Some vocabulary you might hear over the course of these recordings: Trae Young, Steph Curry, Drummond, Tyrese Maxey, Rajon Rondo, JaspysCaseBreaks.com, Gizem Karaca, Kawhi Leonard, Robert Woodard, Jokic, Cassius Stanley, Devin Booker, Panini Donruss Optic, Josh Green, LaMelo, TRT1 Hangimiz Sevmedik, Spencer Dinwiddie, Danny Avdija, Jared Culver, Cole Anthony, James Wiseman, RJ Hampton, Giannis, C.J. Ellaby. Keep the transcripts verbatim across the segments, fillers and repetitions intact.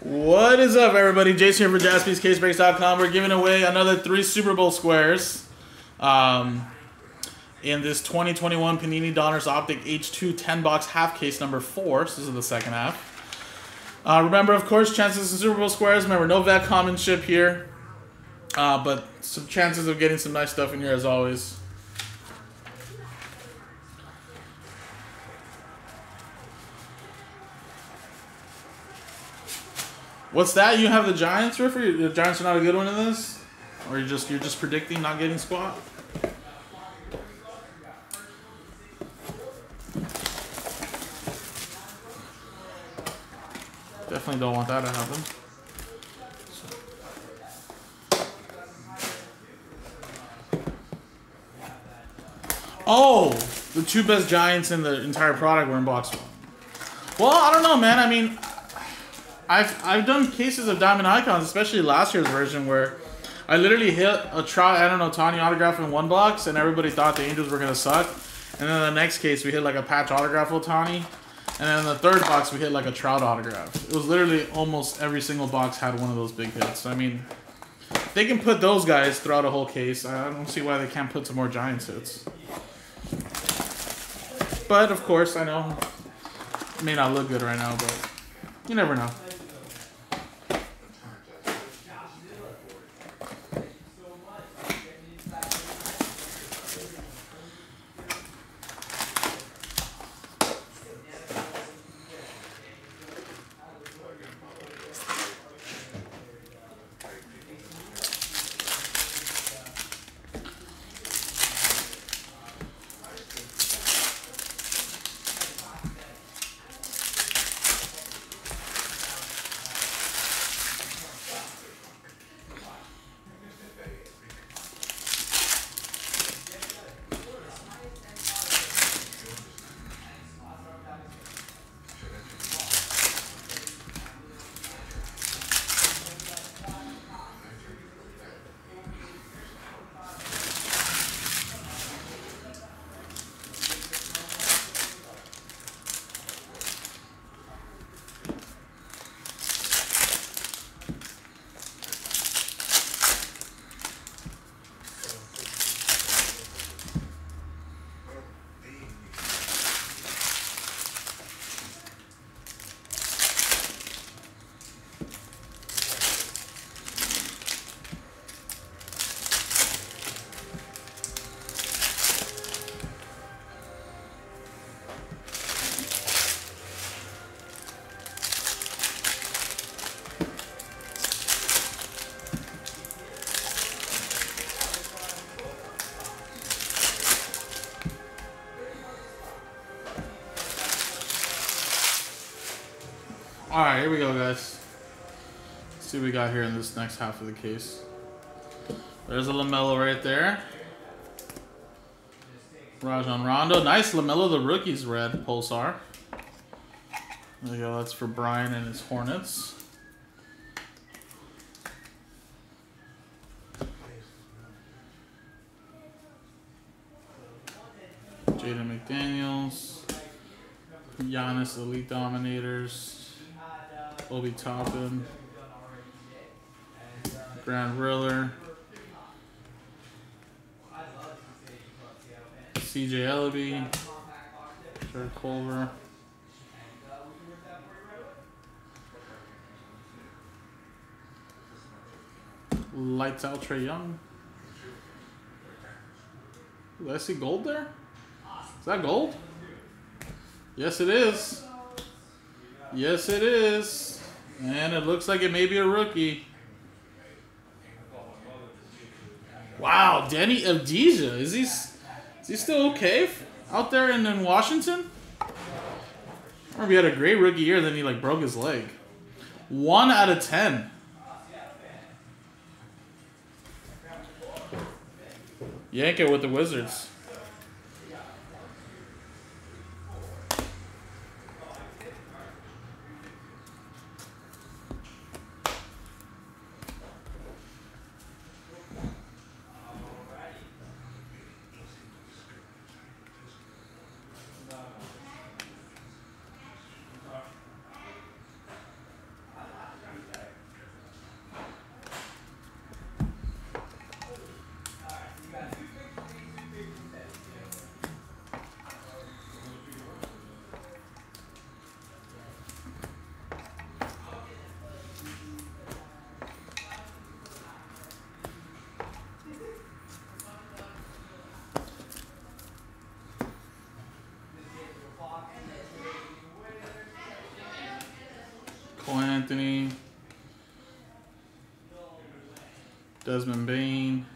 What is up, everybody? Jason here for Jaspys Case Breaks dot com. We're giving away another three Super Bowl squares um, in this twenty twenty-one Panini Donruss Optic H two ten box half case number four. So this is the second half. Uh, remember, of course, chances of Super Bowl squares. Remember, no vet commonship here, uh, but some chances of getting some nice stuff in here as always. What's that? You have the Giants, Riffer? The Giants are not a good one in this, or you just you're just predicting not getting squat. Definitely don't want that to happen. Oh, the two best Giants in the entire product were in box one. Well, I don't know, man. I mean. I've, I've done cases of Diamond Icons, especially last year's version, where I literally hit a try, I don't know, Tawny autograph in one box, and everybody thought the Angels were going to suck. And then the next case, we hit like a patch autograph with Tawny. And then the third box, we hit like a Trout autograph. It was literally almost every single box had one of those big hits. So, I mean, they can put those guys throughout a whole case. I don't see why they can't put some more Giants hits. But, of course, I know it may not look good right now, but you never know. Alright, here we go, guys. Let's see what we got here in this next half of the case. There's a LaMelo right there. Rajon Rondo. Nice LaMelo, the rookie's red Pulsar. There you go, that's for Brian and his Hornets. Jaden McDaniels. Giannis, Elite Dominators. Obi Toppin, Grand Riller, C J. Ellaby, Jared Culver, Lights Out Trae Young. Ooh, I see gold there? Is that gold? Yes, it is. Yes, it is. And it looks like it may be a rookie. Wow, Danny Avdija. Is he, is he still okay out there in, in Washington? I remember he had a great rookie year, then he like broke his leg. One out of ten. Yank it with the Wizards. Cole Anthony, Desmond Bain,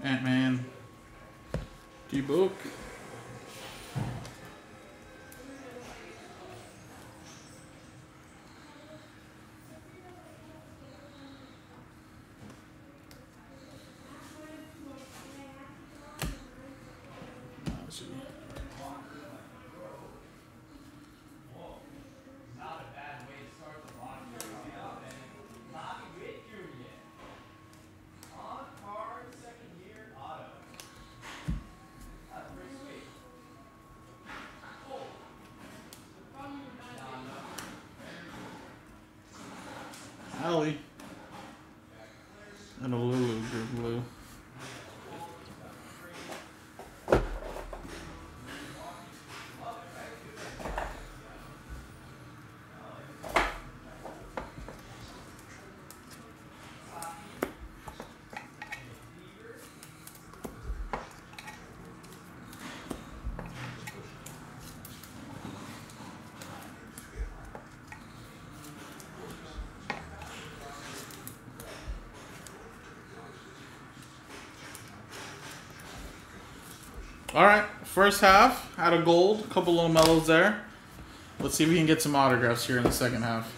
Ant-Man, D-Book, Alley, and a Lulu Green Blue. Alright, first half, out of gold, couple little mellows there. Let's see if we can get some autographs here in the second half.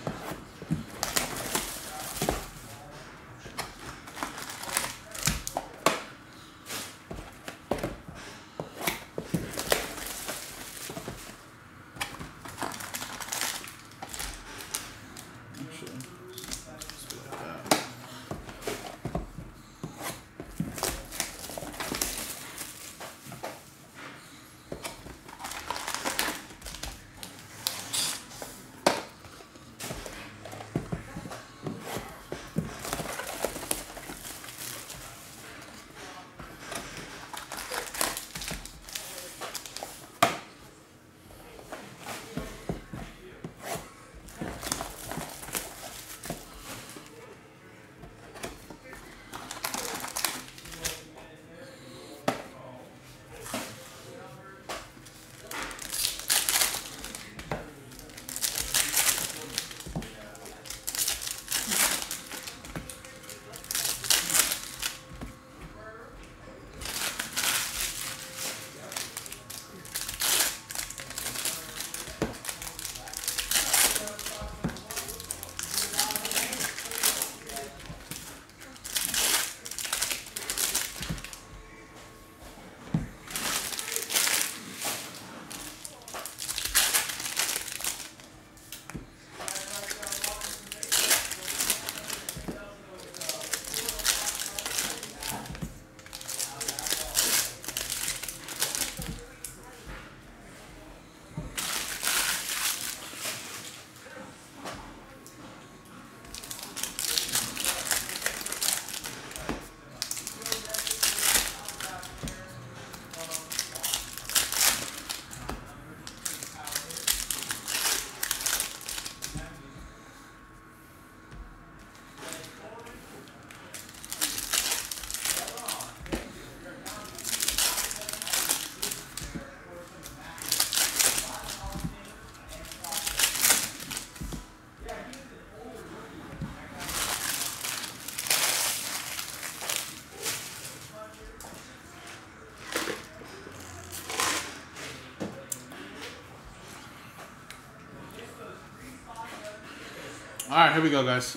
All right, here we go, guys.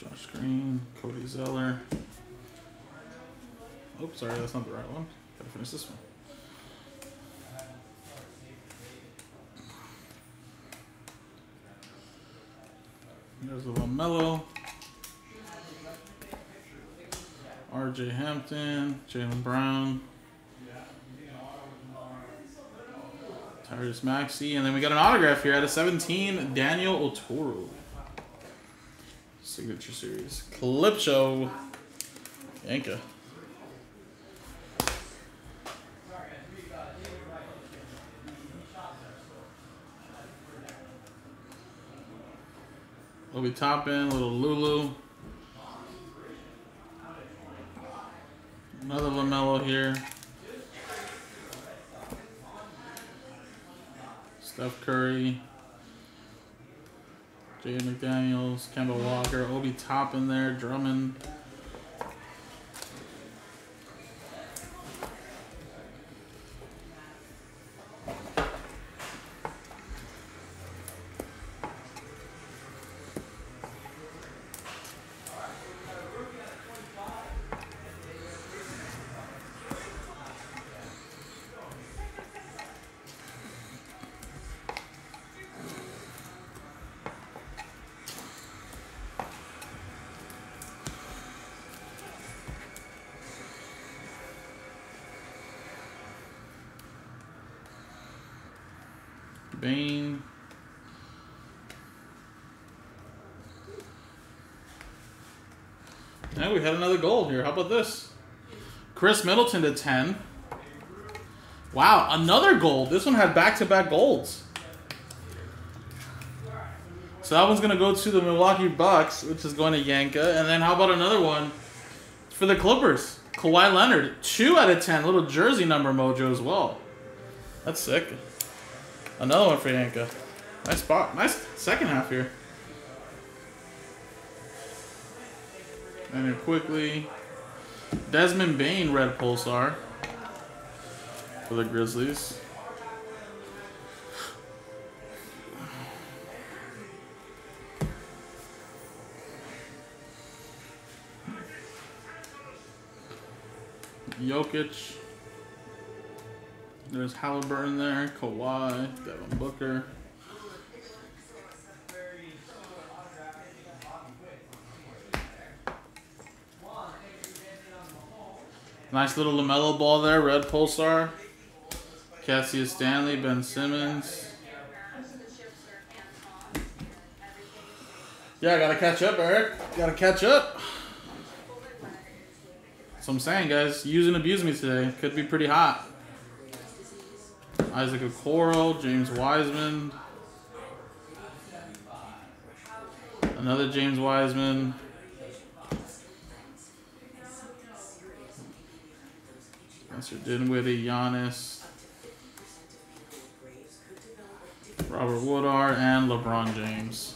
Josh Green, Cody Zeller. Oops, sorry, that's not the right one. Gotta finish this one. There's a LaMelo. R J Hampton, Jalen Brown, Tyrese Maxey, and then we got an autograph here out of seventeen, Daniel O'Toro. Signature Series. Calypso. Yanka. Obi Toppin, little Lulu. Another LaMelo here. Steph Curry. Jaden McDaniels, Kemba Walker, Obi Toppin there, Drummond. Bane. Now we had another gold here. How about this? Chris Middleton to ten. Wow, another gold. This one had back-to-back golds. So that one's going to go to the Milwaukee Bucks, which is going to Yanka. And then how about another one for the Clippers? Kawhi Leonard, two out of ten. Little jersey number mojo as well. That's sick. Another one for Yanka. Nice spot. Nice second half here. And here quickly. Desmond Bain, red pulsar. For the Grizzlies. Jokic. There's Halliburton there, Kawhi, Devin Booker. Nice little LaMelo ball there, red pulsar. Cassius Stanley, Ben Simmons. Yeah, I gotta catch up, Eric. Gotta catch up. That's what I'm saying, guys. Use and abuse me today. Could be pretty hot. Isaac Okoro, James Wiseman, another James Wiseman, Spencer Dinwiddie, Giannis, Robert Woodard, and LeBron James.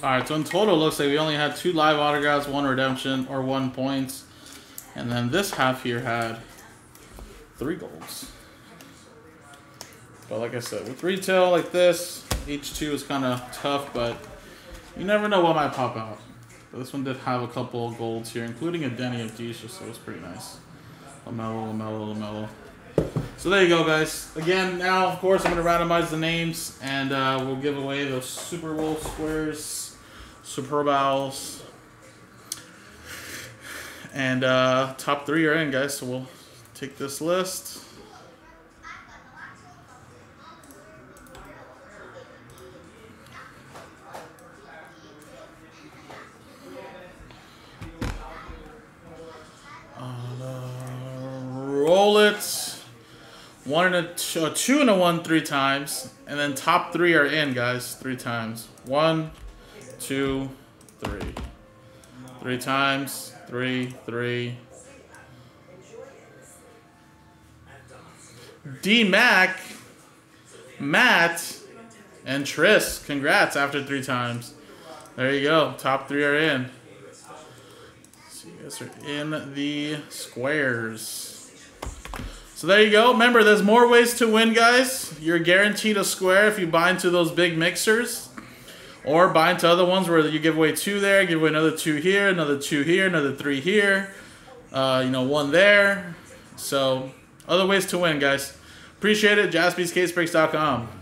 Alright, so in total, it looks like we only had two live autographs, one redemption, or one points. And then this half here had three goals. But like I said, with retail like this, each two is kind of tough, but you never know what might pop out. But this one did have a couple of golds here, including a Danny Avdija, so it was pretty nice. LaMelo, LaMelo, LaMelo. So there you go, guys. Again, now, of course, I'm going to randomize the names, and uh, we'll give away those Super Bowl squares, Super Bowls, and uh, top three are in, guys, so we'll take this list. Uh, roll it. One and a two, a two and a one three times, and then top three are in, guys, three times. One, two, three. Three times, three, three. D-Mac, Matt, and Tris. Congrats after three times. There you go. Top three are in. So you guys are in the squares. So there you go. Remember, there's more ways to win, guys. You're guaranteed a square if you buy into those big mixers. Or buy into other ones where you give away two there, give away another two here, another two here, another three here. Uh, you know, one there. So, other ways to win, guys. Appreciate it. Jaspys Case Breaks dot com.